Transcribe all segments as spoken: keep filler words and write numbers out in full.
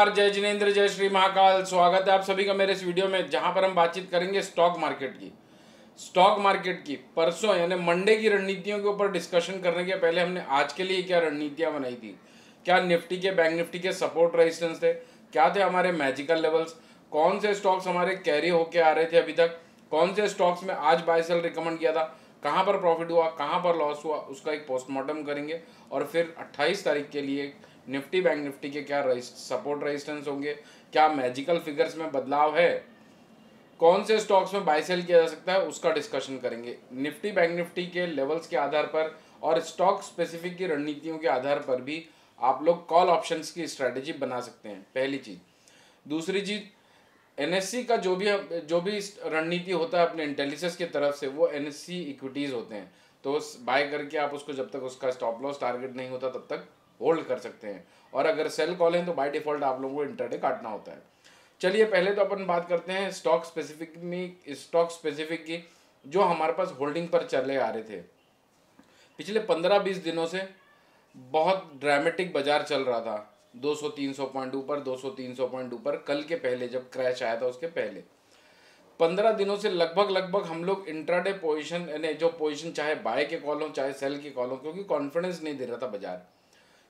नमस्कार, जय जिनेंद्र, जय श्री महाकाल। स्वागत है आप सभी का मेरे इस वीडियो में, जहां पर हम बातचीत करेंगे स्टॉक मार्केट की स्टॉक मार्केट की परसों यानी मंडे की रणनीतियों के ऊपर डिस्कशन करने के पहले हमने आज के लिए क्या रणनीतियां बनाई थी, क्या निफ्टी के बैंक निफ्टी के सपोर्ट रेजिस्टेंस थे, क्या थे हमारे मैजिकल लेवल्स, कौन से स्टॉक्स हमारे कैरी होके आ रहे थे अभी तक, कौन से स्टॉक्स में आज बाय सेल रिकमेंड किया था, कहाँ पर प्रॉफिट हुआ, कहाँ पर लॉस हुआ, उसका एक पोस्टमार्टम करेंगे। और फिर अट्ठाईस तारीख के लिए निफ्टी बैंक निफ्टी के क्या सपोर्ट रेजिस्टेंस होंगे, क्या मैजिकल फिगर्स में बदलाव है, कौन से स्टॉक्स में बाय सेल किया जा सकता है, उसका डिस्कशन करेंगे। निफ्टी बैंक निफ्टी के लेवल्स के आधार पर और स्टॉक स्पेसिफिक की रणनीतियों के आधार पर भी आप लोग कॉल ऑप्शंस की स्ट्रैटेजी बना सकते हैं, पहली चीज़। दूसरी चीज़, एनएससी का जो भी जो भी रणनीति होता है अपने इंटेलिसेस की तरफ से, वो एनएससी इक्विटीज़ होते हैं, तो बाय करके आप उसको जब तक उसका स्टॉप लॉस टारगेट नहीं होता तब तक होल्ड कर सकते हैं, और अगर सेल कॉल है तो बाय डिफ़ॉल्ट आप लोगों को इंटरडे काटना होता है। चलिए, पहले तो अपन बात करते हैं स्टॉक स्पेसिफिक में, स्टॉक स्पेसिफिक की जो हमारे पास होल्डिंग पर चले आ रहे थे। पिछले पंद्रह बीस दिनों से बहुत ड्रामेटिक बाजार चल रहा था, दो सौ तीन सौ पॉइंट ऊपर, दो सौ तीन सौ पॉइंट ऊपर, कल के पहले जब क्रैश आया था उसके पहले। पंद्रह दिनों से लगभग लगभग हम लोग इंट्राडे पोजीशन यानी जो पोजीशन चाहे बाय के कॉल हो चाहे सेल के कॉल हो, क्योंकि कॉन्फिडेंस नहीं दे रहा था बाजार,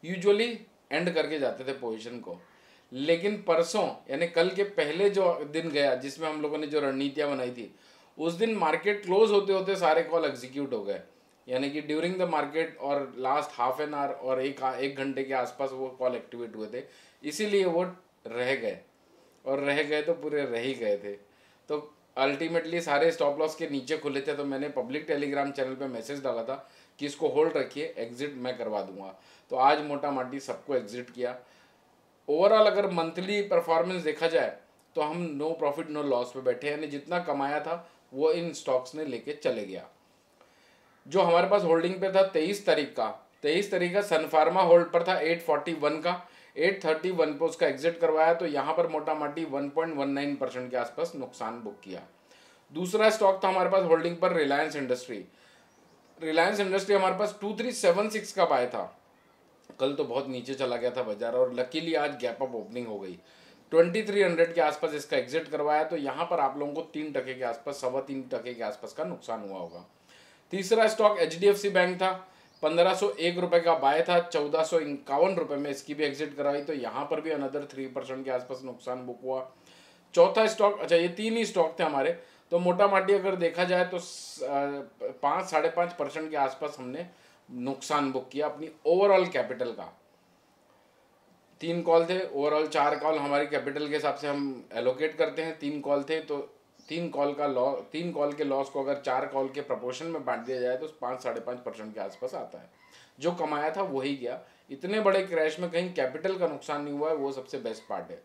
यूजुअली एंड करके जाते थे पोजीशन को। लेकिन परसों यानी कल के पहले जो दिन गया जिसमें हम लोगों ने जो रणनीतियाँ बनाई थी, उस दिन मार्केट क्लोज होते होते सारे कॉल एग्जीक्यूट हो गए, यानी कि ड्यूरिंग द मार्केट और लास्ट हाफ एन आवर और एक एक घंटे के आसपास वो कॉल एक्टिवेट हुए थे, इसीलिए वो रह गए और रह गए तो पूरे रह ही गए थे। तो अल्टीमेटली सारे स्टॉप लॉस के नीचे खुले थे, तो मैंने पब्लिक टेलीग्राम चैनल पे मैसेज डाला था कि इसको होल्ड रखिए, एग्जिट मैं करवा दूंगा। तो आज मोटा माटी सबको एग्जिट किया। ओवरऑल अगर मंथली परफॉर्मेंस देखा जाए तो हम नो प्रॉफिट नो लॉस पे बैठे, यानी जितना कमाया था वो इन स्टॉक्स ने लेके चले गया। जो हमारे पास होल्डिंग पे था तेईस तारीख का तेईस तारीख का सनफार्मा होल्ड पर था आठ सौ इकतालीस का, आठ सौ इकतीस पे उसका एग्जिट करवाया, तो यहाँ पर मोटा माटी एक पॉइंट एक नौ परसेंट के आसपास नुकसान बुक किया। दूसरा स्टॉक था हमारे पास होल्डिंग पर रिलायंस इंडस्ट्री रिलायंस इंडस्ट्री हमारे पास तेईस सौ छिहत्तर का बाय था, कल तो बहुत नीचे चला गया था बाजार और लकीली आज गैप अप ओपनिंग हो गई, तेईस सौ के आसपास इसका एग्जिट करवाया, तो यहाँ पर आप लोगों को तीन टके के आसपास सवा तीन टके के आसपास का नुकसान हुआ होगा। तीसरा stock H D F C bank था, पंद्रह सौ एक रुपये का बाय था, चौदह सौ इक्यावन रुपये में इसकी भी एग्जिट कराई, तो यहाँ पर भी अनदर थ्री परसेंट के आसपास नुकसान बुक हुआ। चौथा स्टॉक, अच्छा ये तीन ही स्टॉक थे हमारे, तो मोटा माटी अगर देखा जाए तो पाँच साढ़े पाँच परसेंट के आसपास हमने नुकसान बुक किया अपनी ओवरऑल कैपिटल का। तीन कॉल थे ओवरऑल, चार कॉल हमारे कैपिटल के हिसाब से हम एलोकेट करते हैं, तीन कॉल थे तो तीन कॉल का लॉ तीन कॉल के लॉस को अगर चार कॉल के प्रपोर्शन में बांट दिया जाए तो पाँच साढ़े पाँच परसेंट के आसपास आता है। जो कमाया था वही गया, इतने बड़े क्रैश में कहीं कैपिटल का नुकसान नहीं हुआ है, वो सबसे बेस्ट पार्ट है।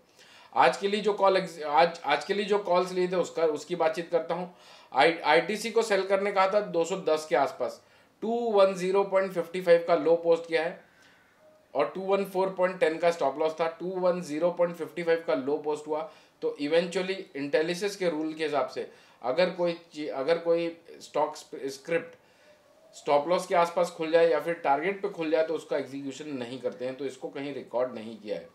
आज के लिए जो कॉल आज आज के लिए जो कॉल्स लिए थे उसका उसकी बातचीत करता हूँ। आई आई टी सी को सेल करने कहा था दो सौ दस के आसपास, two one zero point fifty five का लो पोस्ट किया है और two one four point ten का स्टॉप लॉस था, two one zero point fifty five का लो पोस्ट हुआ। तो इवेंचुअली इंटेलिसिस के रूल के हिसाब से अगर कोई अगर कोई स्टॉक स्क्रिप्ट स्टॉप लॉस के आसपास खुल जाए या फिर टारगेट पे खुल जाए तो उसका एग्जीक्यूशन नहीं करते हैं, तो इसको कहीं रिकॉर्ड नहीं किया है।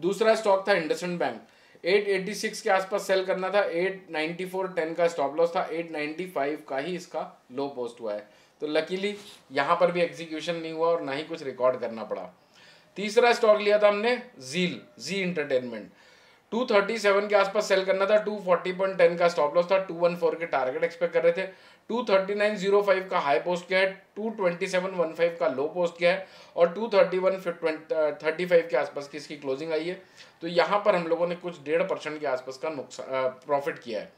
दूसरा स्टॉक था IndusInd बैंक, आठ सौ छियासी के आसपास सेल करना था, आठ सौ चौरानवे दस का स्टॉप लॉस था, आठ सौ पचानवे का ही इसका लो पोस्ट हुआ है, तो लकीली यहाँ पर भी एग्जीक्यूशन नहीं हुआ और ना ही कुछ रिकॉर्ड करना पड़ा। तीसरा स्टॉक लिया था हमने ZEE ZEE एंटरटेनमेंट, दो सौ सैंतीस के आसपास सेल करना था, दो सौ चालीस पॉइंट टेन का स्टॉप लॉस था, दो सौ चौदह के टारगेट एक्सपेक्ट कर रहे थे, दो सौ उनतालीस पॉइंट ज़ीरो फाइव का हाई पोस्ट किया है, दो सौ सत्ताईस पॉइंट पंद्रह का लो पोस्ट किया है और दो सौ इकतीस पॉइंट पैंतीस के आसपास की इसकी क्लोजिंग आई है, तो यहाँ पर हम लोगों ने कुछ डेढ़ परसेंट के आसपास का नुकसान प्रॉफिट किया है,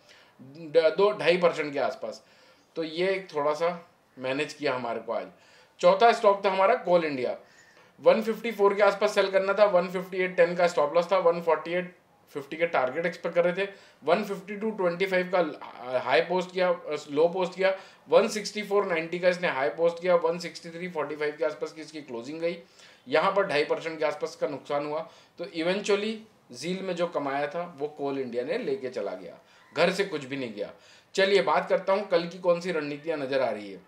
दो ढाई परसेंट के आसपास, तो ये एक थोड़ा सा मैनेज किया हमारे को आज। चौथा स्टॉक था हमारा कोल इंडिया, एक सौ चौवन के आसपास सेल करना था, एक सौ अट्ठावन पॉइंट दस का स्टॉप लॉस था, एक सौ अड़तालीस पॉइंट पचास के टारगेट एक्सपेक्ट कर रहे थे, एक सौ बावन पॉइंट पच्चीस का हाई पोस्ट किया लो पोस्ट किया, एक सौ चौंसठ पॉइंट नब्बे का इसने हाई पोस्ट किया, एक सौ तिरसठ पॉइंट पैंतालीस के आसपास की इसकी क्लोजिंग गई, यहाँ पर ढाई परसेंट के आसपास का नुकसान हुआ। तो इवेंचुअली ZEE में जो कमाया था वो कोल इंडिया ने लेके चला गया, घर से कुछ भी नहीं गया। चलिए बात करता हूँ कल की कौन सी रणनीतियाँ नजर आ रही है।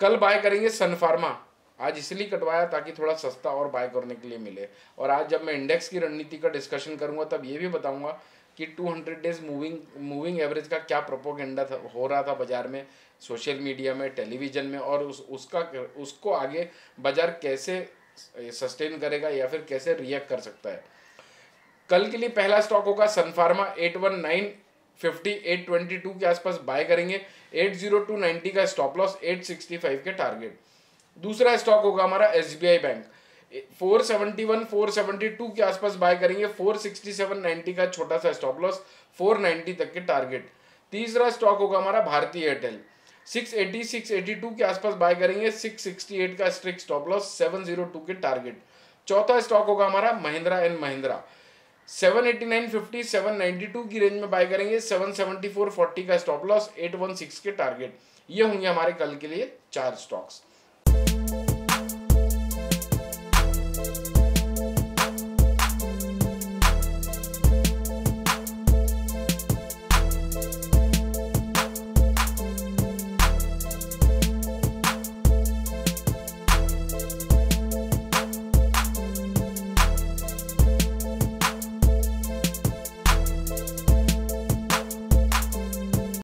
कल बाय करेंगे सनफार्मा, आज इसलिए कटवाया ताकि थोड़ा सस्ता और बाय करने के लिए मिले। और आज जब मैं इंडेक्स की रणनीति का डिस्कशन करूंगा तब ये भी बताऊंगा कि two hundred days moving moving average का क्या प्रोपोगेंडा था, हो रहा था बाजार में, सोशल मीडिया में, टेलीविजन में, और उस उसका उसको आगे बाजार कैसे सस्टेन करेगा या फिर कैसे रिएक्ट कर सकता है। कल के लिए पहला स्टॉक होगा Sun Pharma. Eight one nine fifty, eight twenty two के आसपास बाय करेंगे, एट जीरो टू नाइन्टी का stop loss, eight sixty five के टारगेट। दूसरा स्टॉक होगा हमारा SBI bank. Four seventy one, four seventy two के आसपास बाय करेंगे, फोर सिक्सटी सेवन नाइन्टी का छोटा सा स्टॉप लॉस, फोर नाइन्टी तक के टारगेट। तीसरा स्टॉक होगा हमारा Bharti Airtel. Six eighty, six eighty two के आसपास बाय करेंगे, सिक्स सिक्सटी एट का strict stop loss, seven zero two के टारगेट। चौथा स्टॉक होगा हमारा Mahindra and Mahindra. Seven eighty nine fifty, seven ninety two की रेंज में बाय करेंगे, सेवन सेवन्टी फोर फोर्टी का स्टॉप लॉस, एट सिक्सटीन के टारगेट। ये होंगे हमारे कल के लिए चार स्टॉक्स।